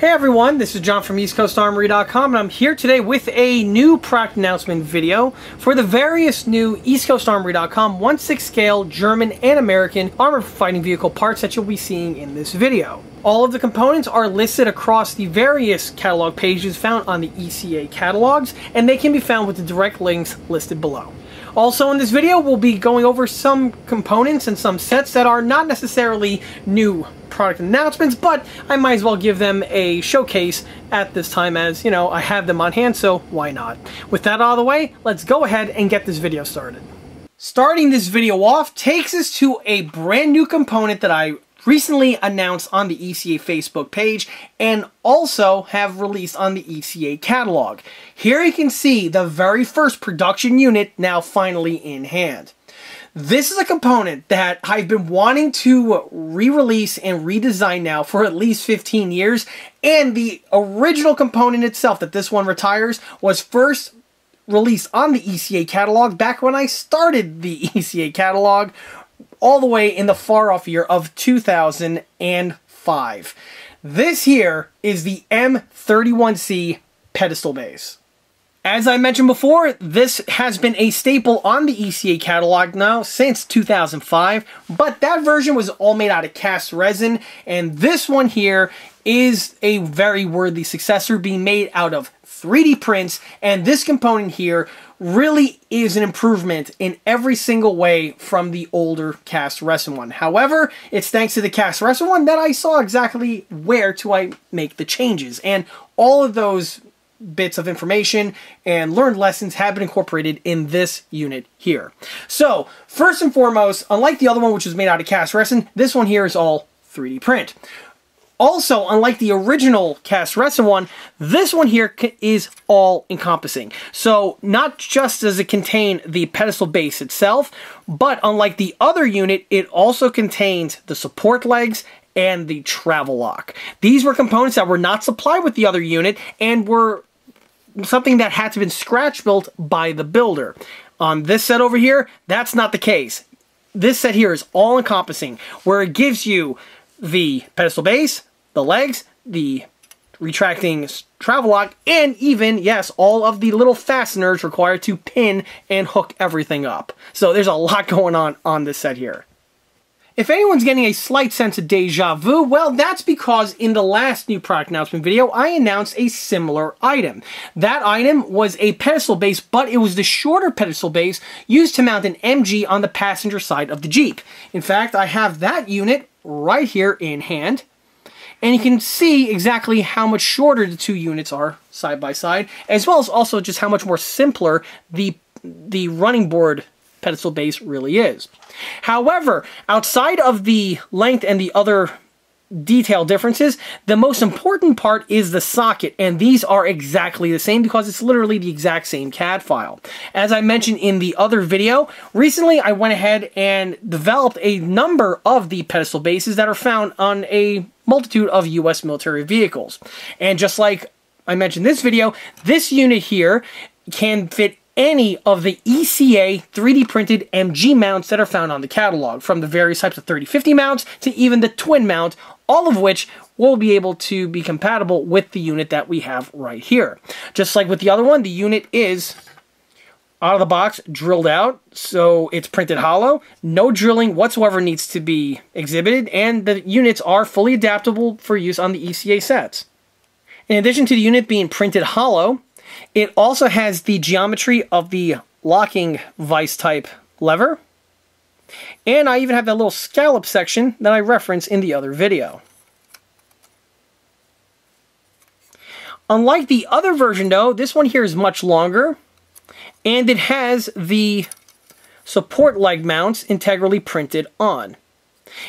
Hey everyone, this is John from eastcoastarmory.com and I'm here today with a new product announcement video for the various new eastcoastarmory.com 1/6 scale German and American armor fighting vehicle parts that you'll be seeing in this video. All of the components are listed across the various catalog pages found on the ECA catalogs, and they can be found with the direct links listed below. Also in this video, we'll be going over some components and some sets that are not necessarily new product announcements, but I might as well give them a showcase at this time as, you know, I have them on hand, so why not? With that out of the way, let's go ahead and get this video started. Starting this video off takes us to a brand new component that I recently announced on the ECA Facebook page and also have released on the ECA catalog. Here you can see the very first production unit now finally in hand. This is a component that I've been wanting to re-release and redesign now for at least 15 years, and the original component itself that this one retires was first released on the ECA catalog back when I started the ECA catalog all the way in the far-off year of 2005. This here is the M31C pedestal base. As I mentioned before, this has been a staple on the ECA catalog now since 2005, but that version was all made out of cast resin, and this one here is a very worthy successor being made out of 3D prints, and this component here really is an improvement in every single way from the older cast resin one. However, it's thanks to the cast resin one that I saw exactly where to I make the changes, and all of those bits of information and learned lessons have been incorporated in this unit here. So, first and foremost, unlike the other one which was made out of cast resin, this one here is all 3D print. Also, unlike the original cast resin one, this one here is all-encompassing. So, not just does it contain the pedestal base itself, but unlike the other unit, it also contains the support legs and the travel lock. These were components that were not supplied with the other unit and were something that had to have been scratch built by the builder. On this set over here, that's not the case. This set here is all encompassing, where it gives you the pedestal base, the legs, the retracting travel lock, and even, yes, all of the little fasteners required to pin and hook everything up. So there's a lot going on this set here. If anyone's getting a slight sense of deja vu, well, that's because in the last new product announcement video, I announced a similar item. That item was a pedestal base, but it was the shorter pedestal base used to mount an MG on the passenger side of the Jeep. In fact, I have that unit right here in hand, and you can see exactly how much shorter the two units are side by side, as well as also just how much more simpler the running board pedestal base really is. However, outside of the length and the other detail differences, the most important part is the socket, and these are exactly the same because it's literally the exact same CAD file. As I mentioned in the other video, recently I went ahead and developed a number of the pedestal bases that are found on a multitude of US military vehicles. And just like I mentioned in this video, this unit here can fit any of the ECA 3D printed MG mounts that are found on the catalog, from the various types of 30/50 mounts to even the twin mount, all of which will be able to be compatible with the unit that we have right here. Just like with the other one, the unit is out of the box, drilled out, so it's printed hollow. No drilling whatsoever needs to be exhibited, and the units are fully adaptable for use on the ECA sets. In addition to the unit being printed hollow, it also has the geometry of the locking vice type lever, and I even have that little scallop section that I referenced in the other video. Unlike the other version though, this one here is much longer, and it has the support leg mounts integrally printed on.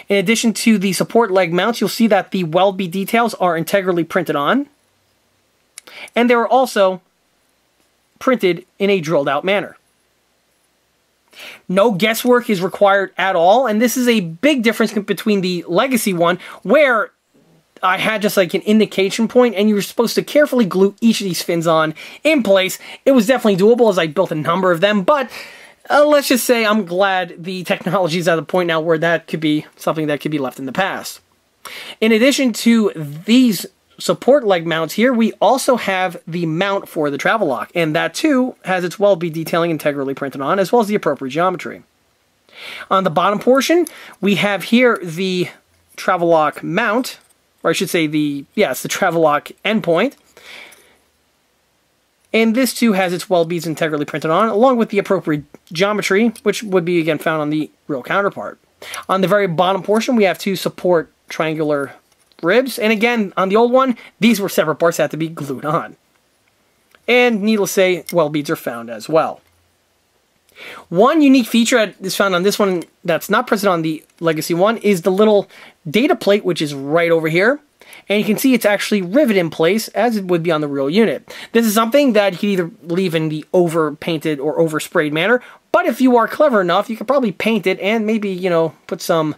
In addition to the support leg mounts, you'll see that the Welby details are integrally printed on, and they were also printed in a drilled out manner. No guesswork is required at all, and this is a big difference between the legacy one, where I had just like an indication point and you were supposed to carefully glue each of these fins on in place. It was definitely doable as I built a number of them, but let's just say I'm glad the technology is at the point now where that could be something that could be left in the past. In addition to these support leg mounts here, we also have the mount for the travel lock, and that too has its Welby detailing integrally printed on, as well as the appropriate geometry. On the bottom portion, we have here the travel lock mount, or I should say the travel lock endpoint. And this too has its Welbys integrally printed on, along with the appropriate geometry, which would be again found on the real counterpart. On the very bottom portion, we have two support triangular ribs, and again, on the old one, these were separate parts that had to be glued on. And needless to say, Welbys are found as well. One unique feature that is found on this one that's not present on the Legacy one is the little data plate, which is right over here. And you can see it's actually riveted in place as it would be on the real unit. This is something that you can either leave in the over-painted or over-sprayed manner, but if you are clever enough, you could probably paint it and maybe, you know, put some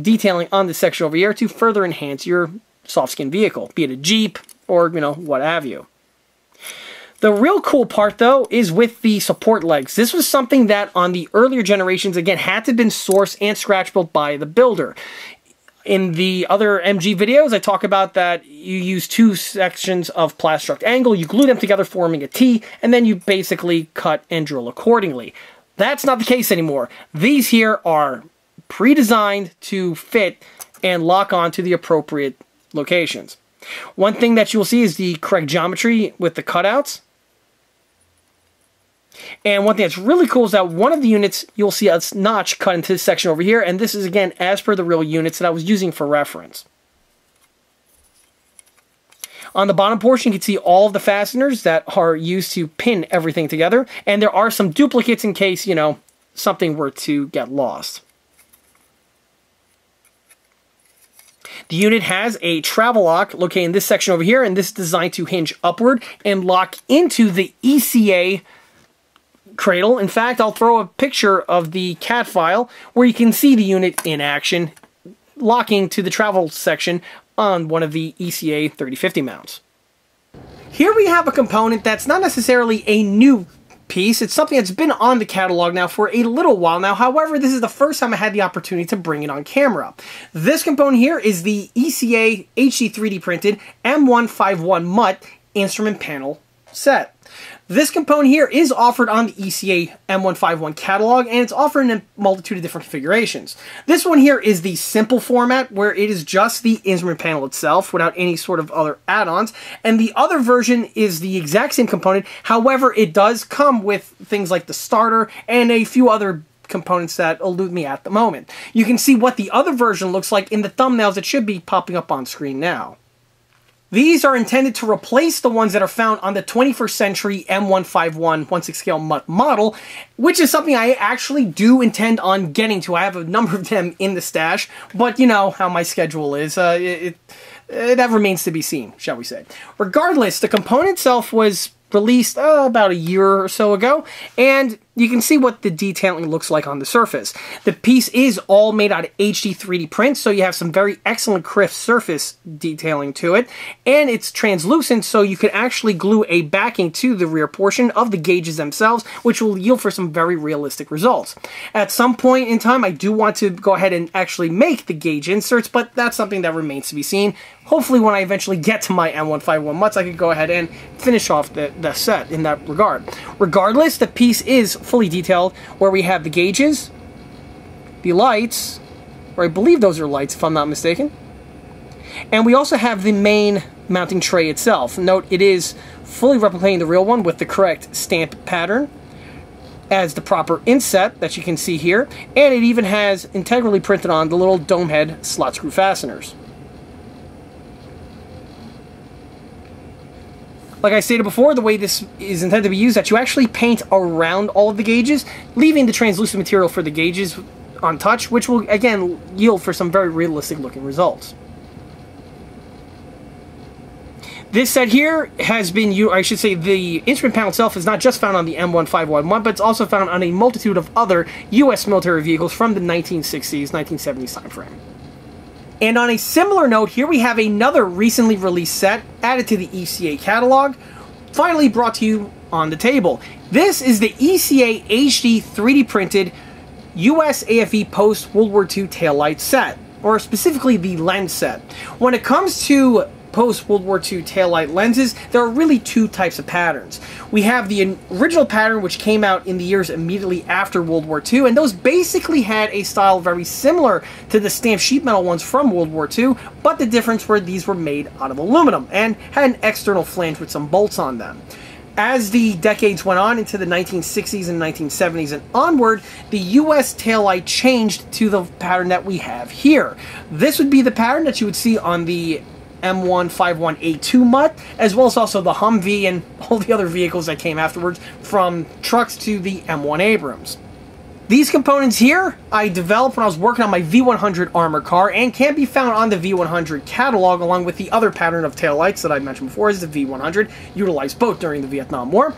detailing on this section over here to further enhance your soft-skin vehicle, be it a Jeep or, you know, what have you. The real cool part, though, is with the support legs. This was something that on the earlier generations, again, had to have been sourced and scratch-built by the builder. In the other MG videos, I talk about that you use two sections of Plastruct angle, you glue them together forming a T, and then you basically cut and drill accordingly. That's not the case anymore. These here are pre-designed to fit and lock on to the appropriate locations. One thing that you will see is the correct geometry with the cutouts. And one thing that's really cool is that one of the units, you'll see a notch cut into this section over here, and this is, again, as per the real units that I was using for reference. On the bottom portion, you can see all of the fasteners that are used to pin everything together, and there are some duplicates in case, you know, something were to get lost. The unit has a travel lock located in this section over here, and this is designed to hinge upward and lock into the ECA cradle. In fact, I'll throw a picture of the CAT file where you can see the unit in action locking to the travel section on one of the ECA 30/50 mounts. Here we have a component that's not necessarily a new piece. It's something that's been on the catalog now for a little while now. However, this is the first time I had the opportunity to bring it on camera. This component here is the ECA HD3D printed M151 Mutt instrument panel set. This component here is offered on the ECA M151 catalog, and it's offered in a multitude of different configurations. This one here is the simple format, where it is just the instrument panel itself without any sort of other add-ons, and the other version is the exact same component. However, it does come with things like the starter and a few other components that elude me at the moment. You can see what the other version looks like in the thumbnails that should be popping up on screen now. These are intended to replace the ones that are found on the 21st century M151 1/6 scale Mutt model, which is something I actually do intend on getting to. I have a number of them in the stash, but you know how my schedule is. That remains to be seen, shall we say. Regardless, the component itself was released about a year or so ago, and you can see what the detailing looks like on the surface. The piece is all made out of HD3D print, so you have some very excellent crisp surface detailing to it, and it's translucent, so you can actually glue a backing to the rear portion of the gauges themselves, which will yield for some very realistic results. At some point in time, I do want to go ahead and actually make the gauge inserts, but that's something that remains to be seen. Hopefully when I eventually get to my M151 Mutts, I can go ahead and finish off the set in that regard. Regardless, the piece is fully detailed, where we have the gauges, the lights, or I believe those are lights if I'm not mistaken, and we also have the main mounting tray itself. Note, it is fully replicating the real one with the correct stamp pattern as the proper inset that you can see here, and it even has integrally printed on the little dome head slot screw fasteners. Like I stated before, the way this is intended to be used, that you actually paint around all of the gauges, leaving the translucent material for the gauges untouched, which will, again, yield for some very realistic looking results. This set here has been, I should say, the instrument panel itself is not just found on the M1511, but it's also found on a multitude of other U.S. military vehicles from the 1960s, 1970s time frame. And on a similar note, here we have another recently released set added to the ECA catalog, finally brought to you on the table. This is the ECA HD 3D printed USAFE post-World War II taillight set, or specifically the lens set. When it comes to post-World War II taillight lenses, there are really two types of patterns. We have the original pattern, which came out in the years immediately after World War II, and those basically had a style very similar to the stamped sheet metal ones from World War II, but the difference were these were made out of aluminum and had an external flange with some bolts on them. As the decades went on into the 1960s and 1970s and onward, the U.S. taillight changed to the pattern that we have here. This would be the pattern that you would see on the M151A2 mutt, as well as also the Humvee and all the other vehicles that came afterwards, from trucks to the M1 Abrams. These components here I developed when I was working on my V100 armor car and can be found on the V100 catalog, along with the other pattern of taillights that I mentioned before, is the V100, utilized both during the Vietnam War.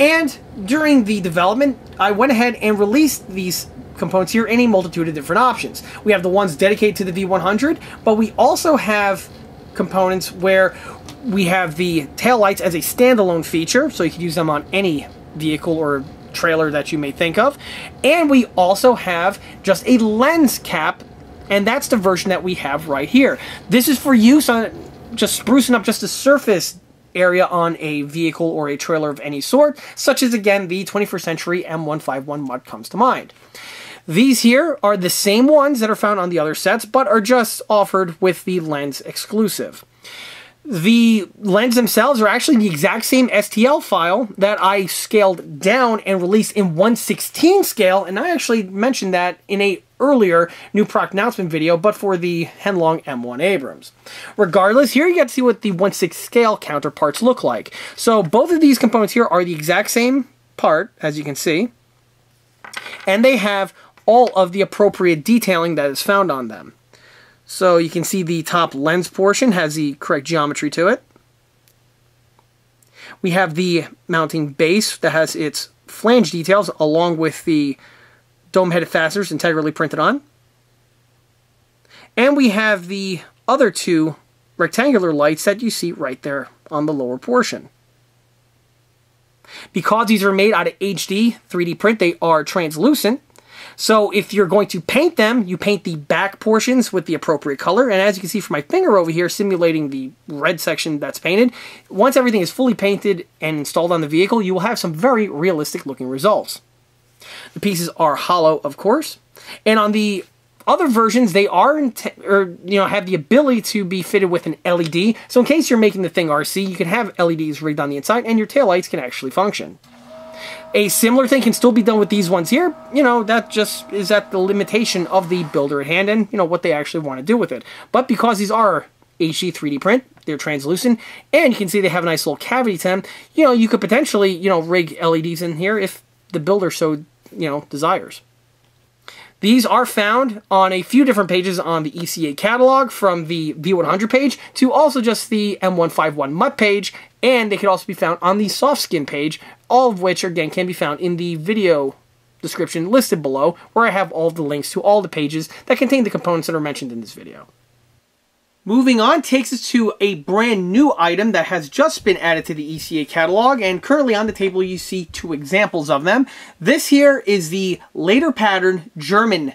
And during the development, I went ahead and released these components here in a multitude of different options. We have the ones dedicated to the V100, but we also have components where we have the taillights as a standalone feature, so you can use them on any vehicle or trailer that you may think of, and we also have just a lens cap, and that's the version that we have right here. This is for use on just sprucing up just the surface area on a vehicle or a trailer of any sort, such as again the 21st century M151 mutt comes to mind. These here are the same ones that are found on the other sets, but are just offered with the lens exclusive. The lens themselves are actually the exact same STL file that I scaled down and released in 1/16 scale, and I actually mentioned that in a earlier new product announcement video, but for the Henlong M1 Abrams. Regardless, here you get to see what the 1/6 scale counterparts look like. So both of these components here are the exact same part, as you can see, and they have all of the appropriate detailing that is found on them. So you can see the top lens portion has the correct geometry to it. We have the mounting base that has its flange details along with the dome-headed fasteners integrally printed on. And we have the other two rectangular lights that you see right there on the lower portion. Because these are made out of HD 3D print, they are translucent. So if you're going to paint them, you paint the back portions with the appropriate color. And as you can see from my finger over here, simulating the red section that's painted, once everything is fully painted and installed on the vehicle, you will have some very realistic looking results. The pieces are hollow, of course. And on the other versions, they are, have the ability to be fitted with an LED. So in case you're making the thing RC, you can have LEDs rigged on the inside and your taillights can actually function. A similar thing can still be done with these ones here. You know, that just is at the limitation of the builder at hand and, you know, what they actually want to do with it. But because these are HD 3D print, they're translucent, and you can see they have a nice little cavity to them, you know, you could potentially, you know, rig LEDs in here if the builder so, you know, desires. These are found on a few different pages on the ECA catalog, from the V100 page to also just the M151 mutt page, and they could also be found on the soft skin page, all of which, again, can be found in the video description listed below, where I have all the links to all the pages that contain the components that are mentioned in this video. Moving on takes us to a brand new item that has just been added to the ECA catalog, and currently on the table you see two examples of them. This here is the later pattern German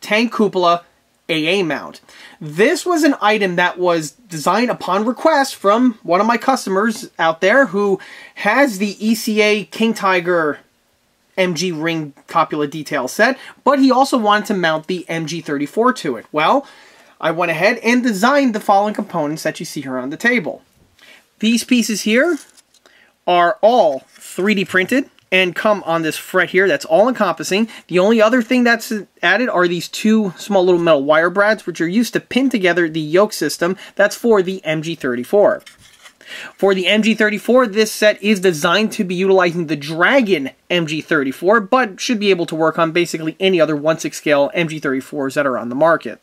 tank cupola AA mount. This was an item that was designed upon request from one of my customers out there who has the ECA King Tiger MG ring cupola detail set, but he also wanted to mount the MG34 to it. Well, I went ahead and designed the following components that you see here on the table. These pieces here are all 3D printed and come on this fret here that's all encompassing. The only other thing that's added are these two small little metal wire brads, which are used to pin together the yoke system that's for the MG34. For the MG34, this set is designed to be utilizing the Dragon MG34, but should be able to work on basically any other 1/6 scale MG34s that are on the market.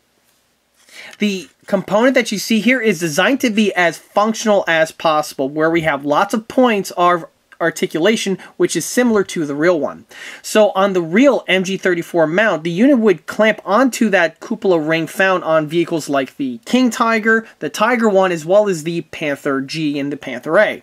The component that you see here is designed to be as functional as possible, where we have lots of points of articulation, which is similar to the real one. So on the real MG34 mount, the unit would clamp onto that cupola ring found on vehicles like the King Tiger, the Tiger I, as well as the Panther G and the Panther A.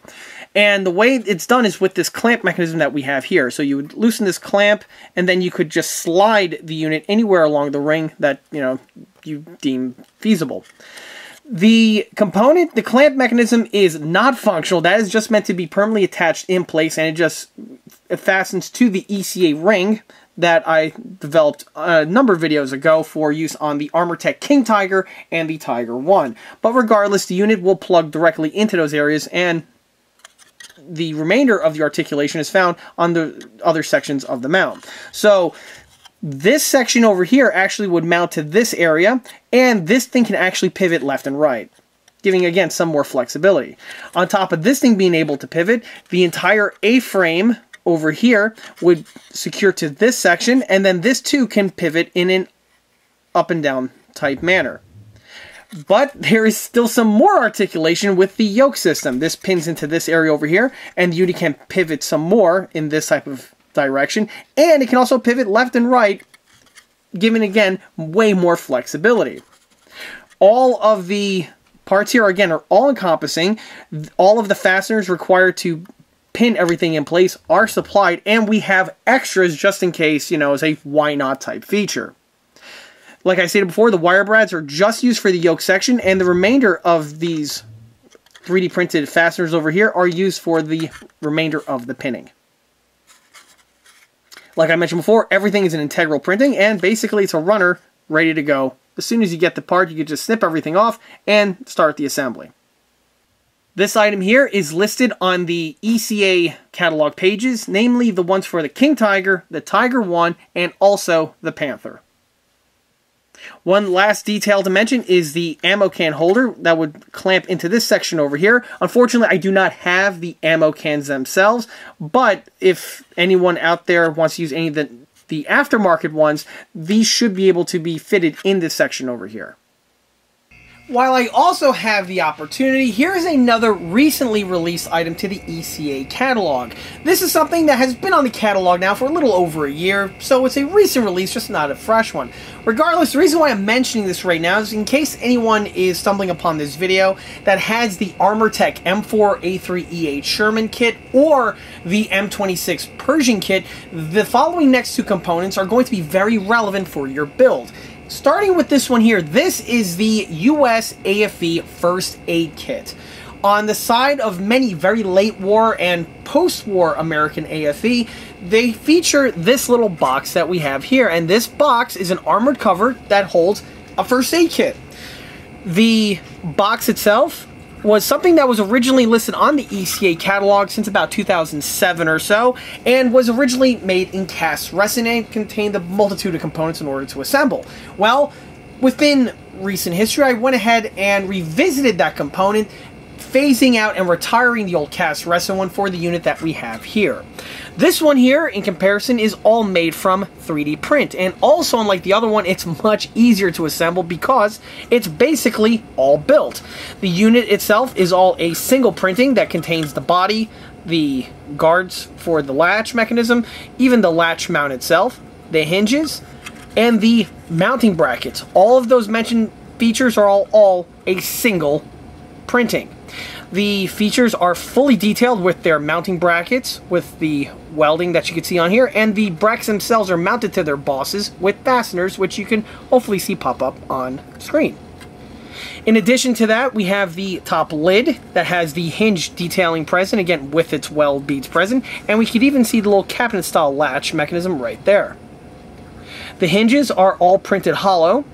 And the way it's done is with this clamp mechanism that we have here. So you would loosen this clamp, and then you could just slide the unit anywhere along the ring that, you know, you deem feasible. The component, the clamp mechanism is not functional. That is just meant to be permanently attached in place, and it fastens to the ECA ring that I developed a number of videos ago for use on the Armortek King Tiger and the Tiger I. But regardless, the unit will plug directly into those areas, and the remainder of the articulation is found on the other sections of the mount. So this section over here actually would mount to this area, and this thing can actually pivot left and right, giving again some more flexibility. On top of this thing being able to pivot, the entire A-frame over here would secure to this section, and then this too can pivot in an up and down type manner. But there is still some more articulation with the yoke system. This pins into this area over here, and the unit can pivot some more in this type of direction, and it can also pivot left and right, giving again way more flexibility. All of the parts here again are all encompassing. All of the fasteners required to pin everything in place are supplied, and we have extras just in case, you know, as a why not type feature. Like I stated before, the wire brads are just used for the yoke section, and the remainder of these 3D printed fasteners over here are used for the remainder of the pinning. Like I mentioned before, everything is an integral printing, and basically it's a runner ready to go. As soon as you get the part, you can just snip everything off and start the assembly. This item here is listed on the ECA catalog pages, namely the ones for the King Tiger, the Tiger I, and also the Panther. One last detail to mention is the ammo can holder that would clamp into this section over here. Unfortunately, I do not have the ammo cans themselves, but if anyone out there wants to use any of the aftermarket ones, these should be able to be fitted in this section over here. While I also have the opportunity, here's another recently released item to the ECA catalog. This is something that has been on the catalog now for a little over a year, so it's a recent release, just not a fresh one. Regardless, the reason why I'm mentioning this right now is in case anyone is stumbling upon this video that has the Armortek M4A3E8 Sherman kit or the M26 Pershing kit, the following next two components are going to be very relevant for your build. Starting with this one here, this is the USAFE First Aid Kit. On the side of many very late war and post-war American AFE, they feature this little box that we have here, and this box is an armored cover that holds a first aid kit. The box itself was something that was originally listed on the ECA catalog since about 2007 or so, and was originally made in cast resin and contained a multitude of components in order to assemble. Well, within recent history, I went ahead and revisited that component, phasing out and retiring the old cast resin one for the unit that we have here. This one here, in comparison, is all made from 3D print, and also, unlike the other one, it's much easier to assemble because it's basically all built. The unit itself is all a single printing that contains the body, the guards for the latch mechanism, even the latch mount itself, the hinges, and the mounting brackets. All of those mentioned features are all a single printing. The features are fully detailed with their mounting brackets, with the welding that you can see on here, and the brackets themselves are mounted to their bosses with fasteners, which you can hopefully see pop up on screen. In addition to that, we have the top lid that has the hinge detailing present, again with its weld beads present, and we could even see the little cabinet style latch mechanism right there. The hinges are all printed hollow,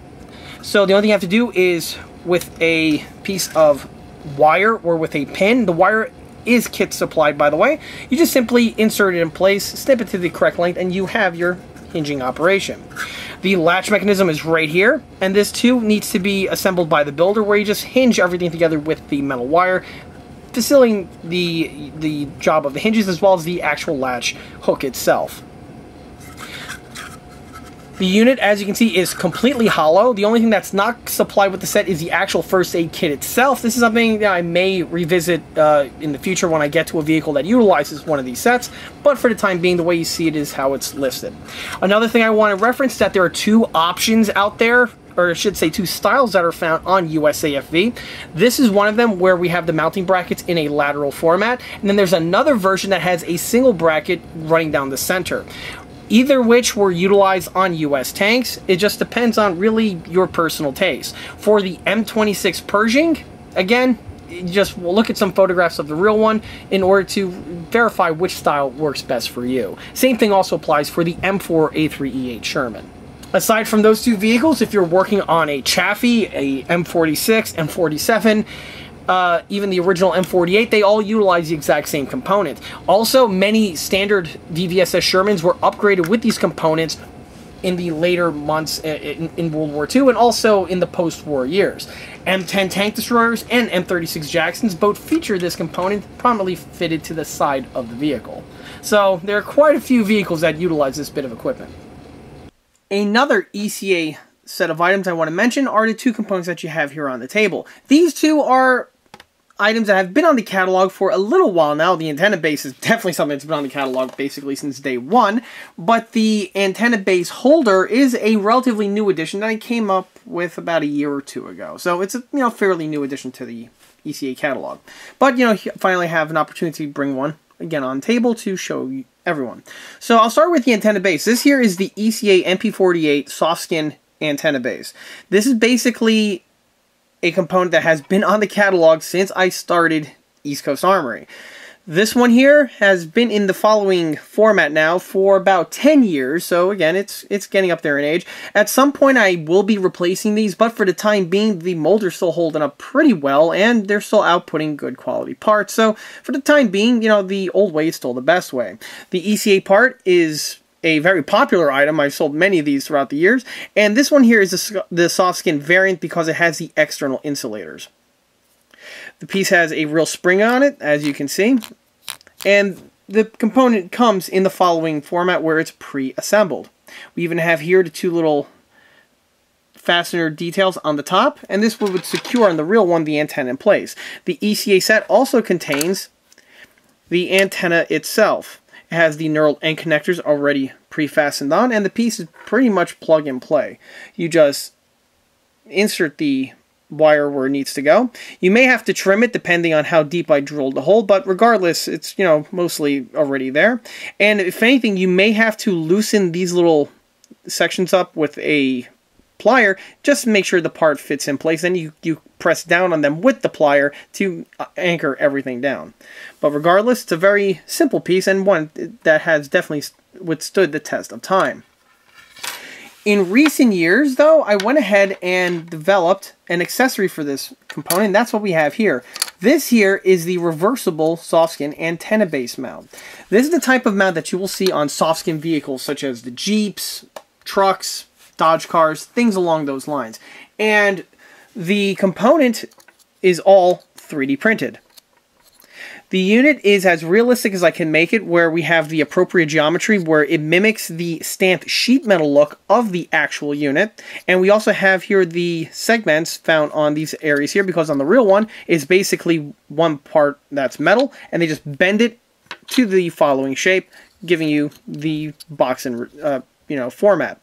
so the only thing you have to do is with a piece of wire or with a pin. The wire is kit supplied, by the way. You just simply insert it in place, snip it to the correct length, and you have your hinging operation. The latch mechanism is right here, and this too needs to be assembled by the builder, where you just hinge everything together with the metal wire, facilitating the job of the hinges as well as the actual latch hook itself. The unit, as you can see, is completely hollow. The only thing that's not supplied with the set is the actual first aid kit itself. This is something that I may revisit in the future when I get to a vehicle that utilizes one of these sets, but for the time being, the way you see it is how it's listed. Another thing I want to reference is that there are two options out there, or I should say two styles that are found on USAFE. This is one of them where we have the mounting brackets in a lateral format, and then there's another version that has a single bracket running down the center. either which were utilized on US tanks. It just depends on really your personal taste. For the M26 Pershing, again, just we'll look at some photographs of the real one in order to verify which style works best for you. Same thing also applies for the M4A3E8 Sherman. Aside from those two vehicles, if you're working on a Chaffee, a M46, M47, even the original M48, they all utilize the exact same components. Also, many standard VVSS Shermans were upgraded with these components in the later months in World War II and also in the post-war years. M10 tank destroyers and M36 Jacksons both feature this component prominently fitted to the side of the vehicle. So there are quite a few vehicles that utilize this bit of equipment. Another ECA set of items I want to mention are the two components that you have here on the table. These two are items that have been on the catalog for a little while now. The antenna base is definitely something that's been on the catalog basically since day one, but the antenna base holder is a relatively new addition that I came up with about a year or two ago. So it's a fairly new addition to the ECA catalog. But finally have an opportunity to bring one again on table to show you everyone. So I'll start with the antenna base. This here is the ECA MP48 soft skin antenna base. This is basically a component that has been on the catalog since I started East Coast Armory. This one here has been in the following format now for about 10 years, so again, it's getting up there in age. At some point, I will be replacing these, but for the time being, the molder's still holding up pretty well, and they're still outputting good quality parts. So for the time being, the old way is still the best way. The ECA part is a very popular item. I've sold many of these throughout the years, and this one here is the soft skin variant because it has the external insulators. The piece has a real spring on it, as you can see, and the component comes in the following format where it's pre-assembled. We even have here the two little fastener details on the top, and this would secure on the real one the antenna in place. The ECA set also contains the antenna itself. It has the knurled end connectors already pre-fastened on, and the piece is pretty much plug and play. You just insert the wire where it needs to go. You may have to trim it depending on how deep I drilled the hole, but regardless, it's mostly already there. And if anything, you may have to loosen these little sections up with a plier just to make sure the part fits in place. Then you press down on them with the plier to anchor everything down. But regardless, it's a very simple piece and one that has definitely withstood the test of time. In recent years, though, I went ahead and developed an accessory for this component. That's what we have here. This here is the reversible softskin antenna base mount. This is the type of mount that you will see on softskin vehicles such as the Jeeps, trucks, Dodge cars, things along those lines. And the component is all 3D printed. The unit is as realistic as I can make it, where we have the appropriate geometry where it mimics the stamped sheet metal look of the actual unit. And we also have here the segments found on these areas here, because on the real one is basically one part that's metal and they just bend it to the following shape, giving you the box and format.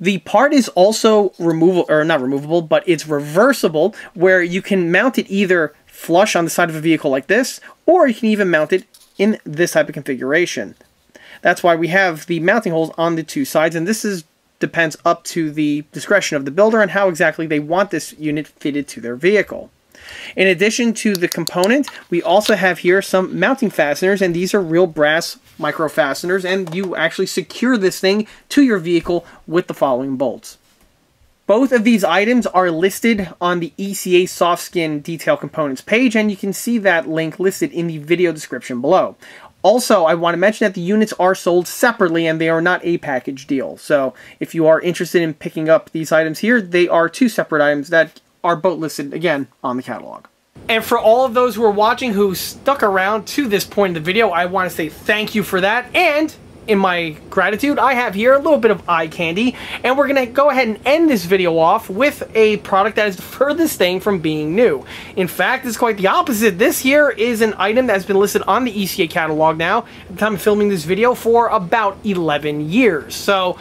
The part is also it's reversible, where you can mount it either flush on the side of a vehicle like this, or you can even mount it in this type of configuration. That's why we have the mounting holes on the two sides, and this depends up to the discretion of the builder and how exactly they want this unit fitted to their vehicle. In addition to the component, we also have here some mounting fasteners, and these are real brass micro fasteners, and you actually secure this thing to your vehicle with the following bolts. Both of these items are listed on the ECA soft skin detail components page, and you can see that link listed in the video description below. Also, I want to mention that the units are sold separately and they are not a package deal. So if you are interested in picking up these items here, they are two separate items that are both listed again on the catalog. And for all of those who are watching who stuck around to this point in the video, I want to say thank you for that, and in my gratitude, I have here a little bit of eye candy, and we're going to go ahead and end this video off with a product that is the furthest thing from being new. In fact, it's quite the opposite. This here is an item that's been listed on the ECA catalog now, at the time of filming this video, for about 11 years. So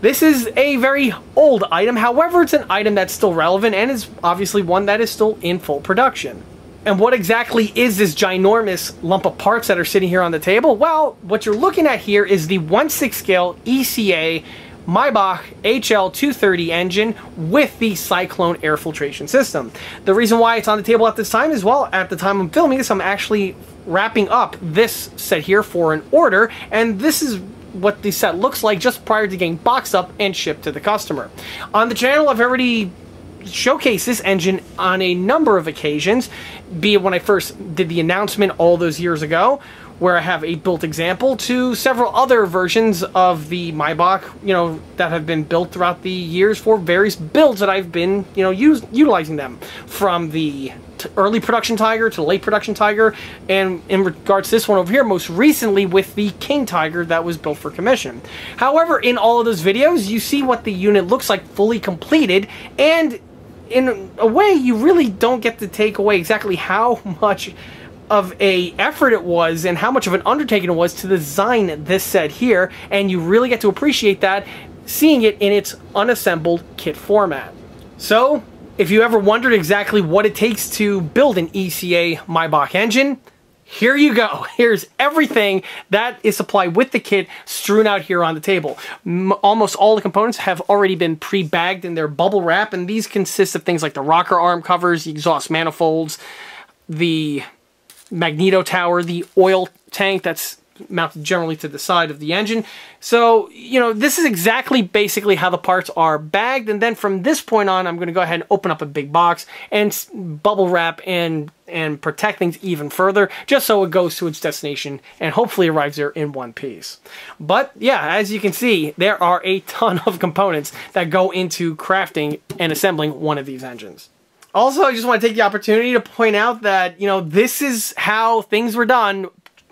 this is a very old item. However, it's an item that's still relevant and is obviously one that is still in full production. And what exactly is this ginormous lump of parts that are sitting here on the table? Well, what you're looking at here is the 1/6 scale ECA Maybach HL230 engine with the Cyclone air filtration system. The reason why it's on the table at this time is, well, at the time I'm filming this, I'm actually wrapping up this set here for an order, and this is what the set looks like just prior to getting boxed up and shipped to the customer. On the channel, I've already showcased this engine on a number of occasions, be it when I first did the announcement all those years ago, where I have a built example, to several other versions of the Maybach, you know, that have been built throughout the years for various builds that I've been, you know, utilizing them, from the early production Tiger to the late production Tiger, and in regards to this one over here, most recently with the King Tiger that was built for commission. However, in all of those videos, you see what the unit looks like fully completed, and in a way, you really don't get to take away exactly how much of a effort it was and how much of an undertaking it was to design this set here, and you really get to appreciate that seeing it in its unassembled kit format. So, if you ever wondered exactly what it takes to build an ECA Maybach engine, here you go. Here's everything that is supplied with the kit strewn out here on the table. Almost all the components have already been pre-bagged in their bubble wrap, and these consist of things like the rocker arm covers, the exhaust manifolds, the magneto tower, the oil tank that's mounted generally to the side of the engine. So, you know, this is exactly basically how the parts are bagged, and then from this point on, I'm going to go ahead and open up a big box and bubble wrap and protect things even further, just so it goes to its destination and hopefully arrives there in one piece. But yeah, as you can see, there are a ton of components that go into crafting and assembling one of these engines. Also, I just want to take the opportunity to point out that, you know, this is how things were done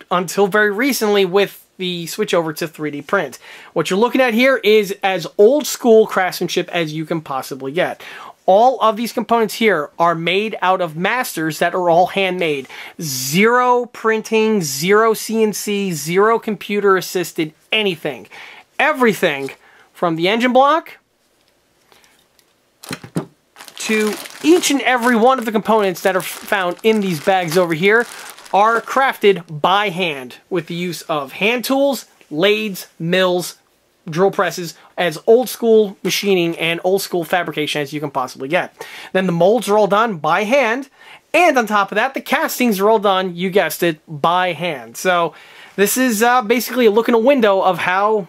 until very recently with the switch over to 3D print. What you're looking at here is as old school craftsmanship as you can possibly get. All of these components here are made out of masters that are all handmade. Zero printing, zero CNC, zero computer assisted anything. Everything from the engine block to each and every one of the components that are found in these bags over here are crafted by hand with the use of hand tools, lathes, mills, drill presses, as old school machining and old school fabrication as you can possibly get. Then the molds are all done by hand, and on top of that, the castings are all done, you guessed it, by hand. So this is basically a look in a window of how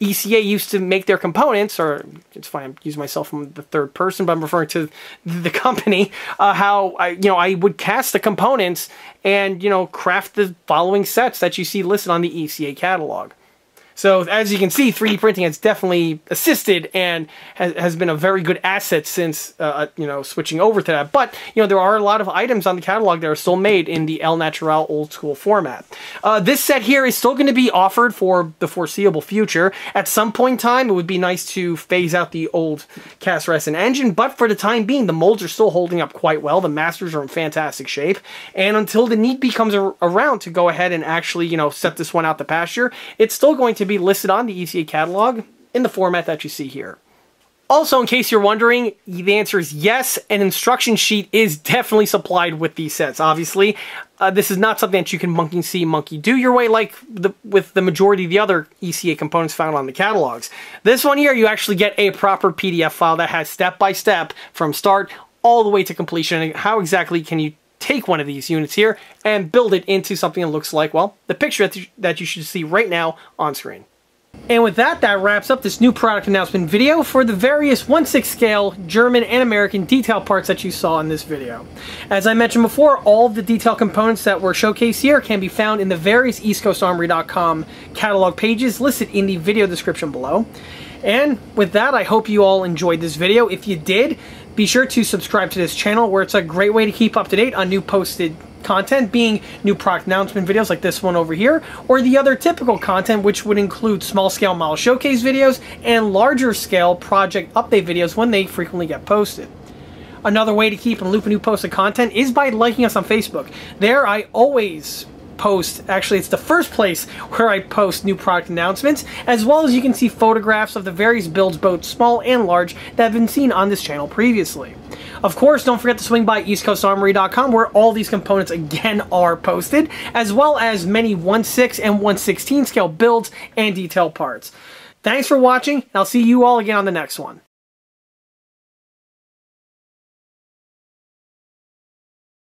ECA used to make their components, or it's fine, I'm using myself from the third person, but I'm referring to the company, how I would cast the components and, you know, craft the following sets that you see listed on the ECA catalog. So as you can see, 3D printing has definitely assisted and has been a very good asset since, you know, switching over to that. But, you know, there are a lot of items on the catalog that are still made in the El Natural old school format. This set here is still going to be offered for the foreseeable future. At some point in time, it would be nice to phase out the old cast resin engine, but for the time being, the molds are still holding up quite well. The masters are in fantastic shape. And until the need becomes around to go ahead and actually, you know, set this one out to pasture, it's still going to be listed on the ECA catalog in the format that you see here. Also, in case you're wondering, the answer is yes, an instruction sheet is definitely supplied with these sets. Obviously, this is not something that you can monkey see, monkey do your way like with the majority of the other ECA components found on the catalogs. This one here, you actually get a proper PDF file that has step-by-step from start all the way to completion, and how exactly can you take one of these units here and build it into something that looks like, well, the picture that you should see right now on screen. And with that, that wraps up this new product announcement video for the various 1/6 scale German and American detail parts that you saw in this video. As I mentioned before, all of the detail components that were showcased here can be found in the various eastcoastarmory.com catalog pages listed in the video description below. And with that, I hope you all enjoyed this video. If you did, be sure to subscribe to this channel, where it's a great way to keep up to date on new posted content, being new product announcement videos like this one over here, or the other typical content, which would include small scale model showcase videos and larger scale project update videos when they frequently get posted. Another way to keep in loop with new posted content is by liking us on Facebook. There I always post, actually it's the first place where I post new product announcements, as well as you can see photographs of the various builds, both small and large, that have been seen on this channel previously. Of course, don't forget to swing by eastcoastarmory.com, where all these components again are posted, as well as many 1/6 and 1/16 scale builds and detail parts. Thanks for watching, and I'll see you all again on the next one.